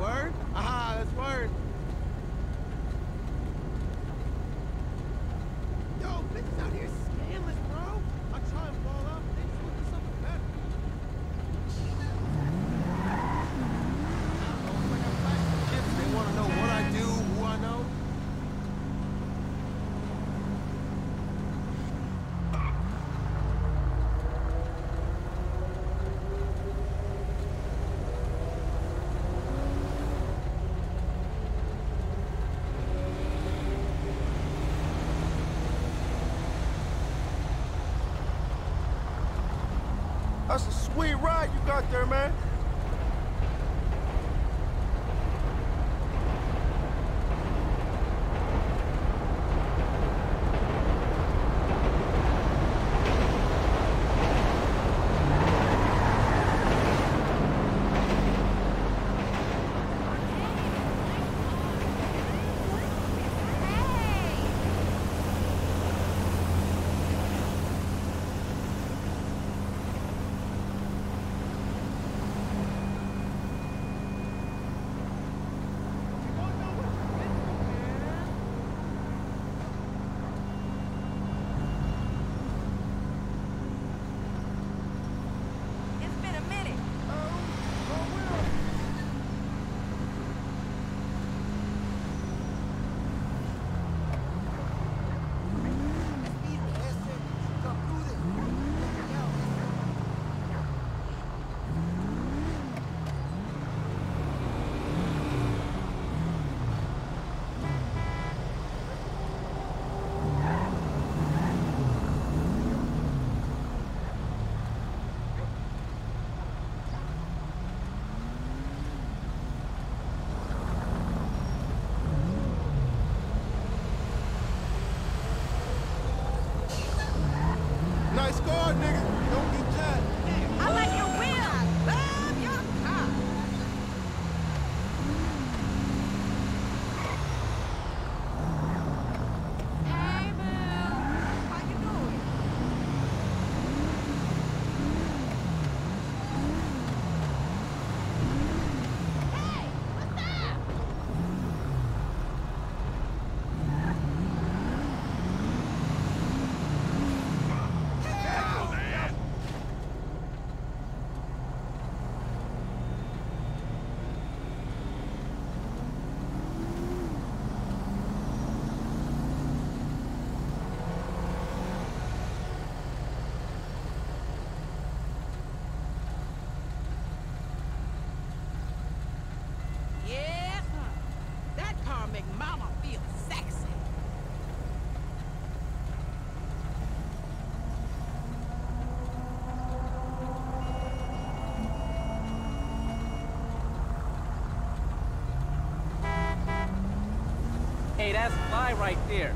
Word? Aha, that's word. Yo, bitches out here scandalous, bro. I try and ball out, they just want to do something better. Like I'm back to the kids, they want to know what I do, who I know. That's a sweet ride you got there, man. guy right there.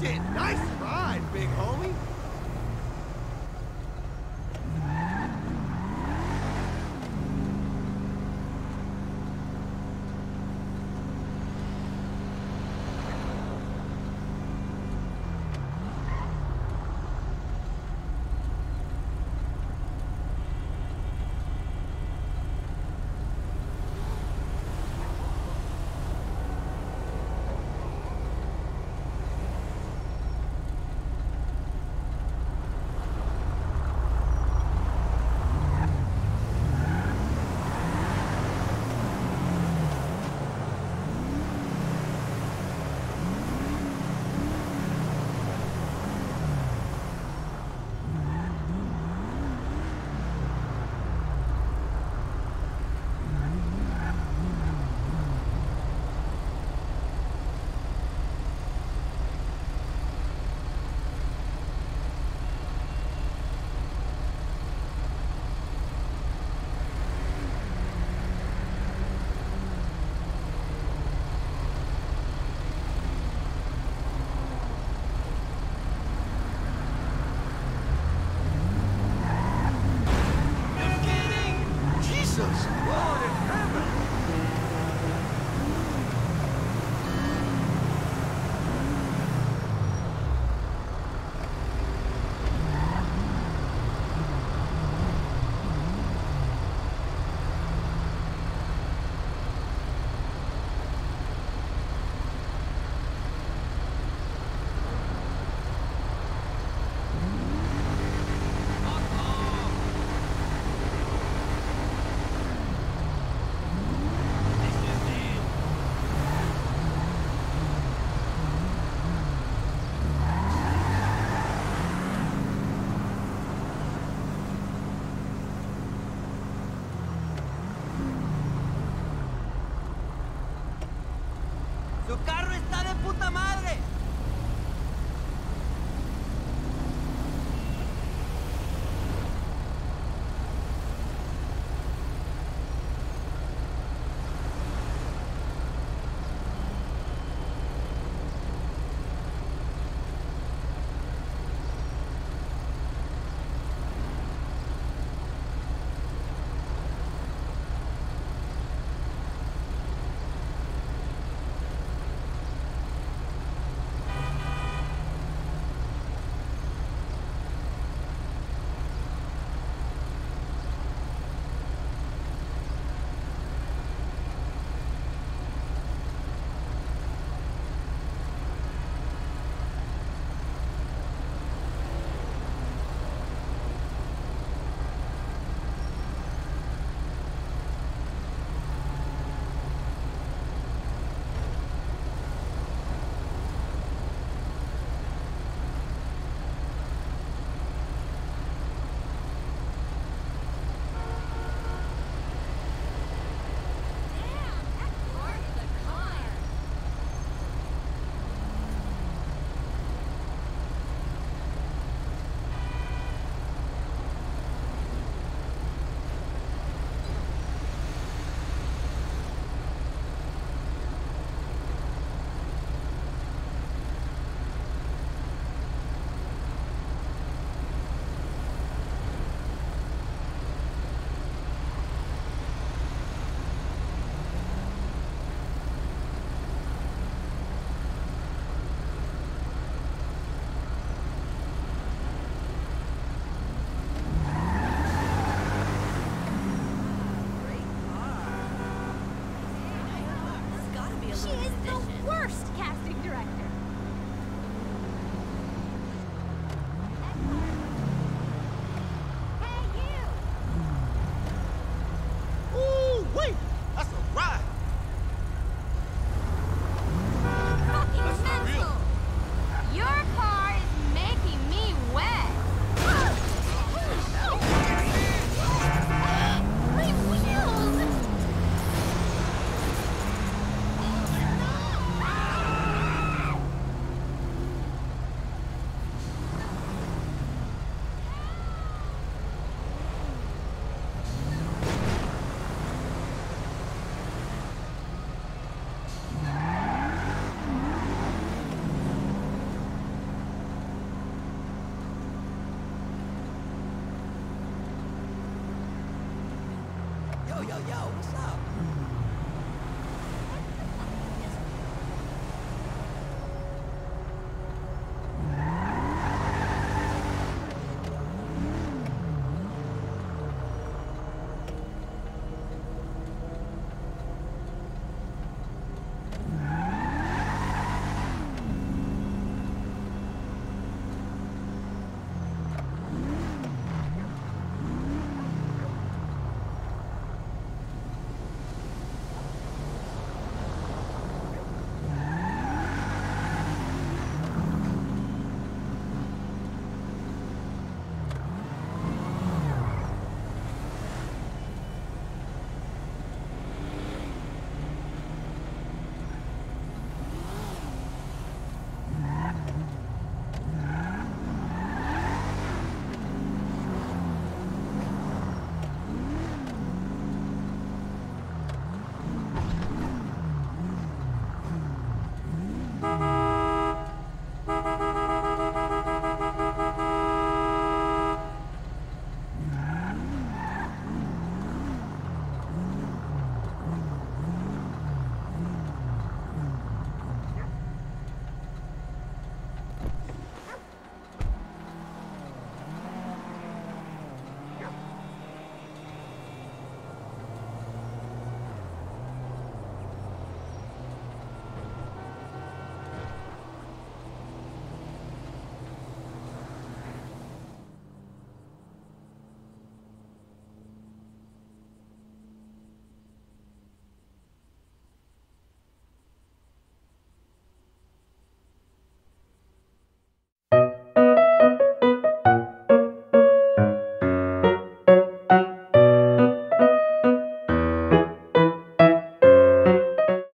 shit, nice ride, big homie. Yo, what's up?